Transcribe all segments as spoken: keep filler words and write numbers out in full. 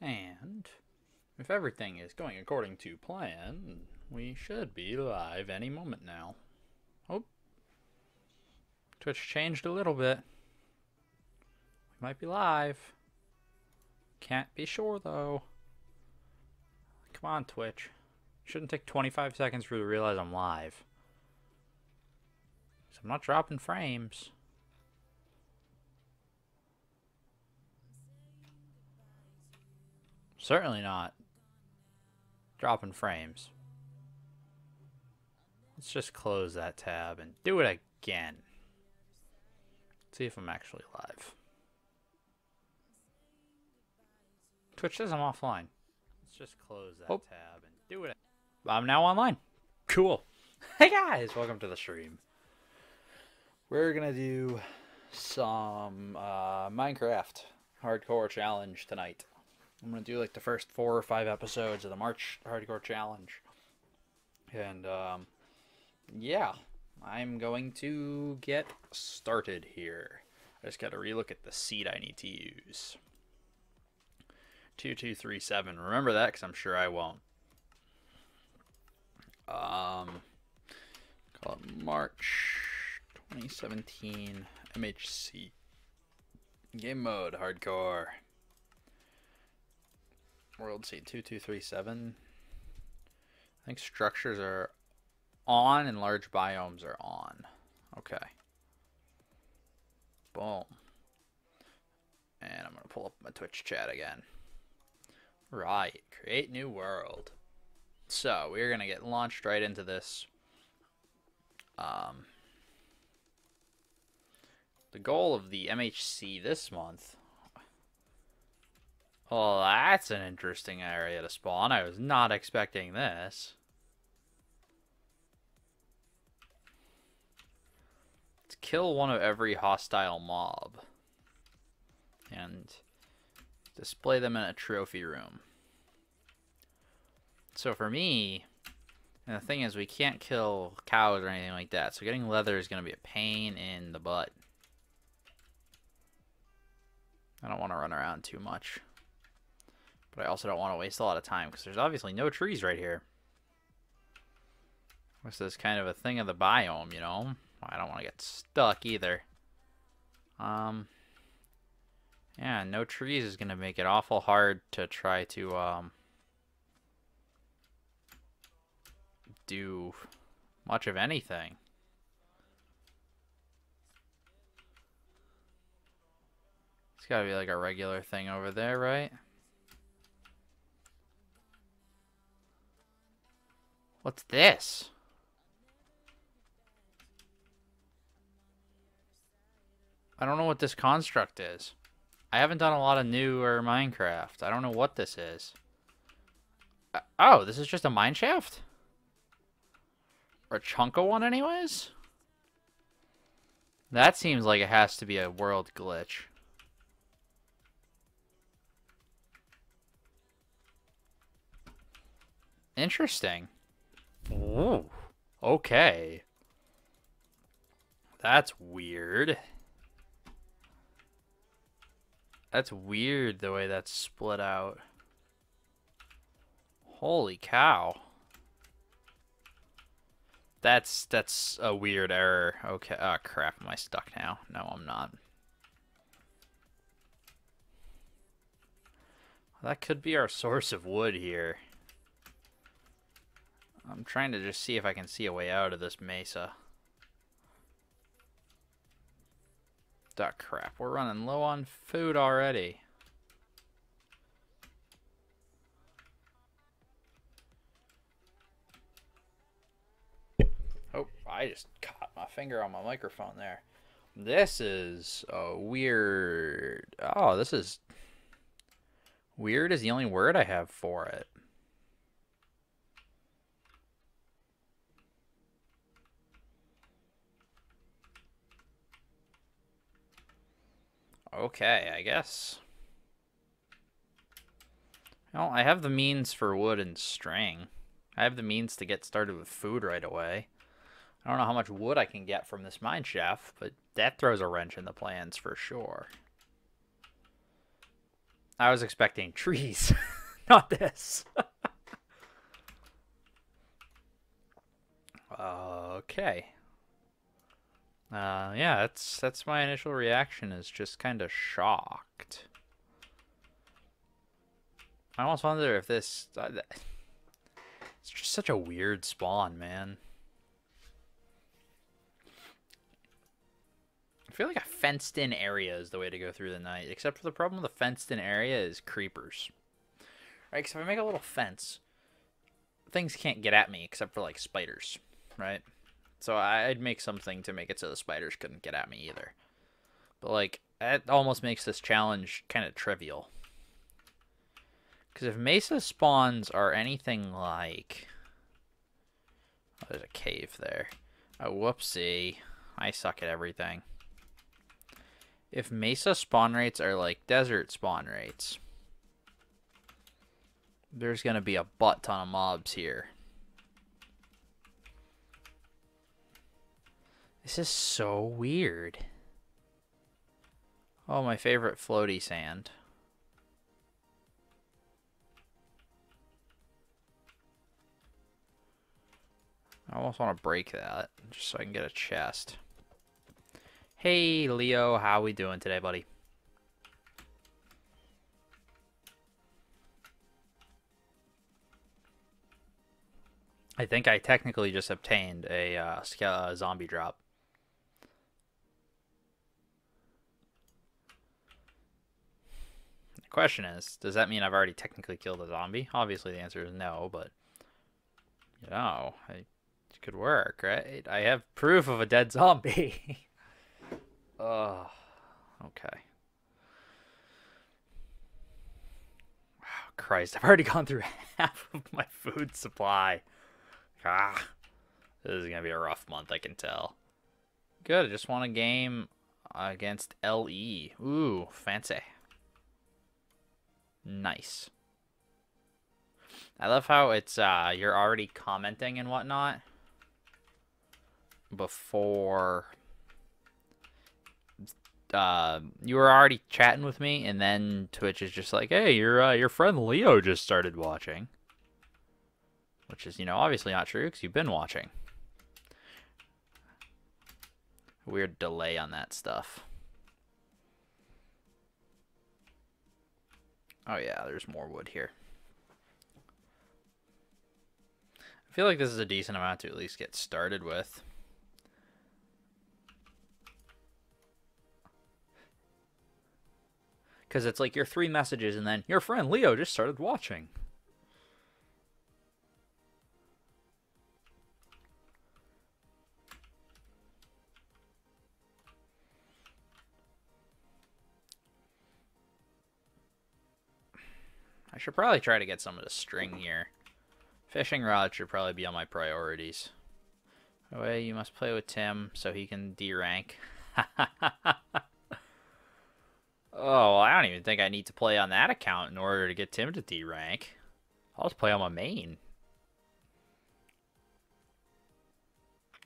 And if everything is going according to plan, we should be live any moment now. Oh, Twitch changed a little bit. We might be live. Can't be sure though. Come on, Twitch. Shouldn't take twenty-five seconds for you to realize I'm live. So I'm not dropping frames. Certainly not dropping frames. Let's just close that tab and do it again. Let's see if I'm actually live. Twitch says I'm offline. Let's just close that oh. tab and do it. I'm now online. Cool. Hey guys, welcome to the stream. We're gonna do some uh, Minecraft Hardcore Challenge tonight. I'm going to do like the first four or five episodes of the March Hardcore Challenge. And, um, yeah, I'm going to get started here. I just got to relook at the seed I need to use. two two three seven. Remember that because I'm sure I won't. Um, call it March twenty seventeen M H C. Game mode, hardcore. World seed two two three seven. I think structures are on and large biomes are on. Okay. Boom. And I'm going to pull up my Twitch chat again. Right. Create new world. So we're going to get launched right into this. Um, the goal of the M H C this month. Well, that's an interesting area to spawn. I was not expecting this. Let's kill one of every hostile mob. And display them in a trophy room. So for me, and the thing is we can't kill cows or anything like that. So getting leather is going to be a pain in the butt. I don't want to run around too much. But I also don't want to waste a lot of time because there's obviously no trees right here. This is kind of a thing of the biome, you know? I don't want to get stuck either. Um, yeah, no trees is going to make it awful hard to try to um, do much of anything. It's got to be like a regular thing over there, right? What's this? I don't know what this construct is. I haven't done a lot of newer Minecraft. I don't know what this is. Oh, this is just a mine shaft? Or a chunk of one anyways? That seems like it has to be a world glitch. Interesting. Ooh, okay. That's weird. That's weird the way that's split out. Holy cow. That's that's a weird error. Okay. Oh crap, am I stuck now? No, I'm not. That could be our source of wood here. I'm trying to just see if I can see a way out of this mesa. Ah, crap. We're running low on food already. Oh, I just caught my finger on my microphone there. This is a weird... Oh, this is... Weird is the only word I have for it. Okay, I guess. Well, I have the means for wood and string. I have the means to get started with food right away. I don't know how much wood I can get from this mine shaft, but that throws a wrench in the plans for sure. I was expecting trees, not this. Okay. Uh, yeah, that's that's my initial reaction, is just kind of shocked. I almost wonder if this... Uh, it's just such a weird spawn, man. I feel like a fenced-in area is the way to go through the night, except for the problem with a fenced-in area is creepers. Right, because if I make a little fence, things can't get at me except for, like, spiders, right? So I'd make something to make it so the spiders couldn't get at me either. But, like, that almost makes this challenge kind of trivial. Because if Mesa spawns are anything like... Oh, there's a cave there. Oh, whoopsie. I suck at everything. If Mesa spawn rates are like desert spawn rates, there's going to be a butt ton of mobs here. This is so weird. Oh, my favorite floaty sand. I almost want to break that just so I can get a chest. Hey, Leo, how we doing today, buddy? I think I technically just obtained a uh, uh, zombie drop. The question is, does that mean I've already technically killed a zombie? Obviously, the answer is no, but... You know, I... could work, right? I have proof of a dead zombie. Oh, okay. Oh, Christ, I've already gone through half of my food supply. Ah, this is gonna be a rough month, I can tell. Good, I just won a game against L E. Ooh, fancy. Nice. I love how it's uh, you're already commenting and whatnot before uh, you were already chatting with me, and then Twitch is just like, hey, your uh, your friend Leo just started watching, which is, you know, obviously not true because you've been watching. Weird delay on that stuff. Oh yeah, there's more wood here. I feel like this is a decent amount to at least get started with. Because it's like your three messages and then, your friend Leo just started watching. I should probably try to get some of the string here. Fishing rod should probably be on my priorities. Oh, hey, you must play with Tim so he can de-rank. Oh, I don't even think I need to play on that account in order to get Tim to de-rank. I'll just play on my main.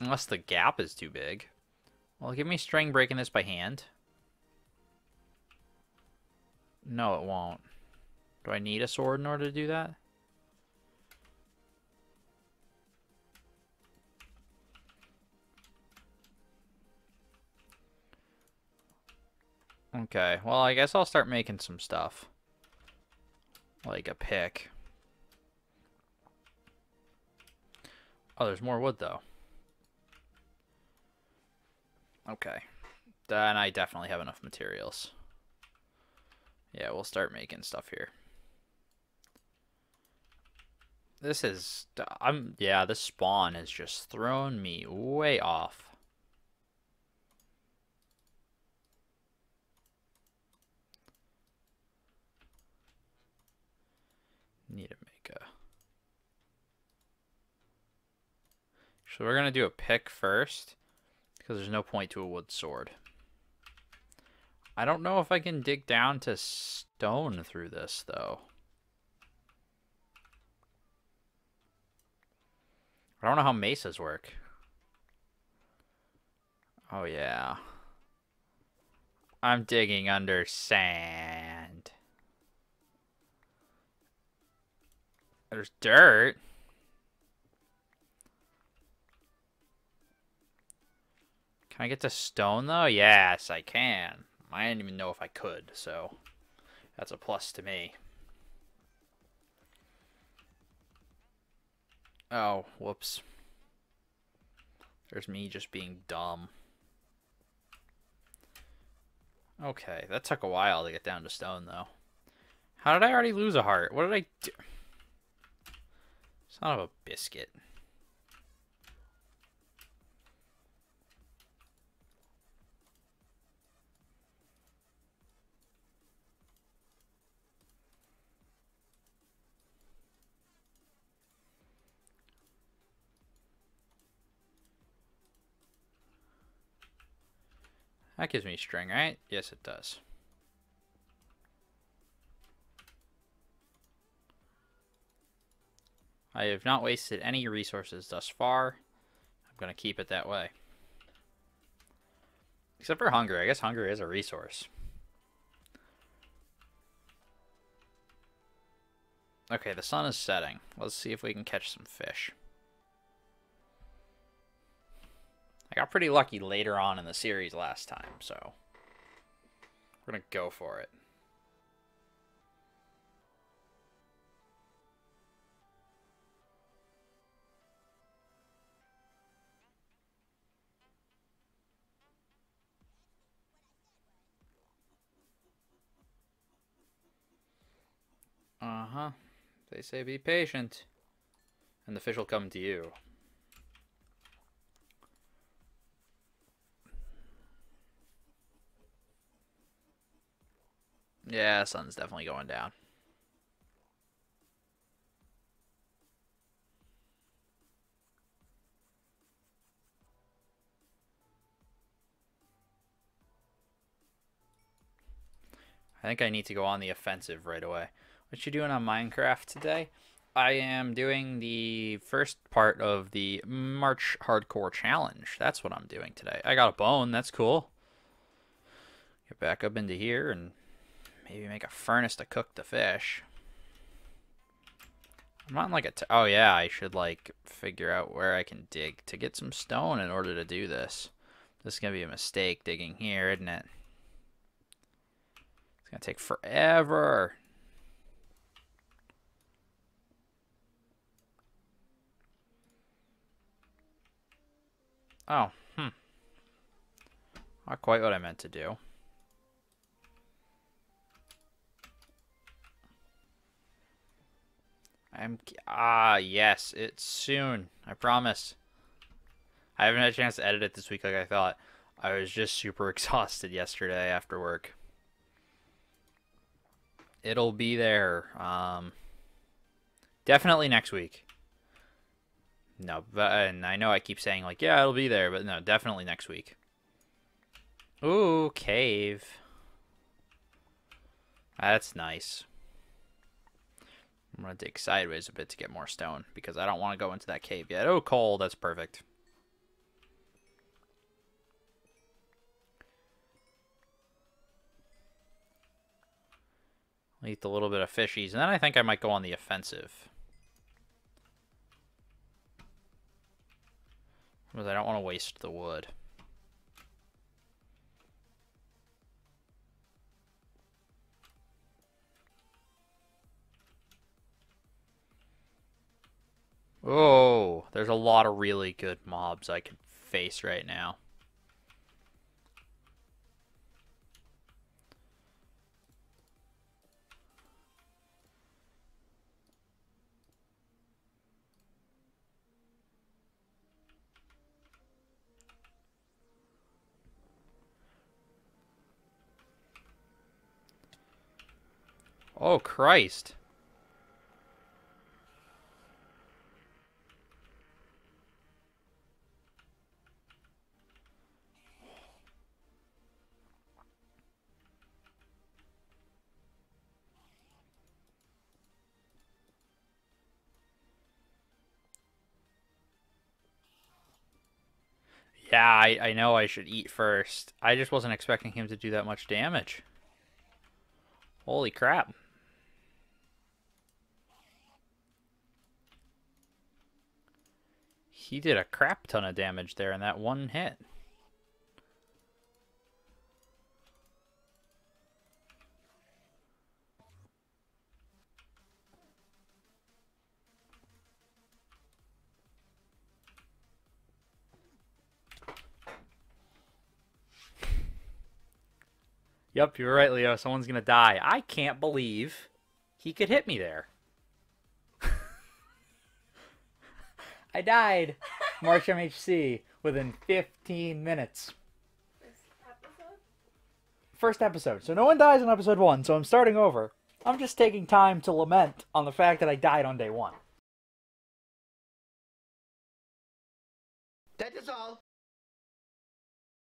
Unless the gap is too big. Well, give me string breaking this by hand. No, it won't. Do I need a sword in order to do that? Okay, well, I guess I'll start making some stuff. Like a pick. Oh, there's more wood, though. Okay. Then I definitely have enough materials. Yeah, we'll start making stuff here. This is... I'm, yeah, this spawn has just thrown me way off. Need to make a... So we're going to do a pick first, because there's no point to a wood sword. I don't know if I can dig down to stone through this, though. I don't know how mesas work. Oh, yeah. I'm digging under sand. There's dirt. Can I get to stone, though? Yes, I can. I didn't even know if I could, so that's a plus to me. Oh, whoops. There's me just being dumb. Okay, that took a while to get down to stone, though. How did I already lose a heart? What did I do? Son of a biscuit. That gives me string, right? Yes, it does. I have not wasted any resources thus far. I'm going to keep it that way. Except for hunger. I guess hunger is a resource. Okay, the sun is setting. Let's see if we can catch some fish. I got pretty lucky later on in the series last time, so we're going to go for it. Uh-huh. They say be patient, and the fish will come to you. Yeah, sun's definitely going down. I think I need to go on the offensive right away. What you doing on Minecraft today? I am doing the first part of the March Hardcore Challenge. That's what I'm doing today. I got a bone. That's cool. Get back up into here and maybe make a furnace to cook the fish. I'm not in like a... T oh, yeah, I should, like, figure out where I can dig to get some stone in order to do this. This is going to be a mistake digging here, isn't it? It's going to take forever. Oh, hmm. Not quite what I meant to do. I'm ah yes, it's soon. I promise. I haven't had a chance to edit it this week like I thought. I was just super exhausted yesterday after work. It'll be there. Um, definitely next week. No, but and I know I keep saying like yeah, it'll be there, but no, definitely next week. Ooh, cave. That's nice. I'm going to dig sideways a bit to get more stone because I don't want to go into that cave yet. Oh, coal. That's perfect. I'll eat a little bit of fishies, and then I think I might go on the offensive. Because I don't want to waste the wood. Oh, there's a lot of really good mobs I can face right now. Oh, Christ. Yeah, I, I know I should eat first. I just wasn't expecting him to do that much damage. Holy crap. He did a crap ton of damage there in that one hit. Yep, you were right, Leo. Someone's going to die. I can't believe he could hit me there. I died, March M H C, within fifteen minutes. First episode? First episode. So no one dies on episode one, so I'm starting over. I'm just taking time to lament on the fact that I died on day one. That is all.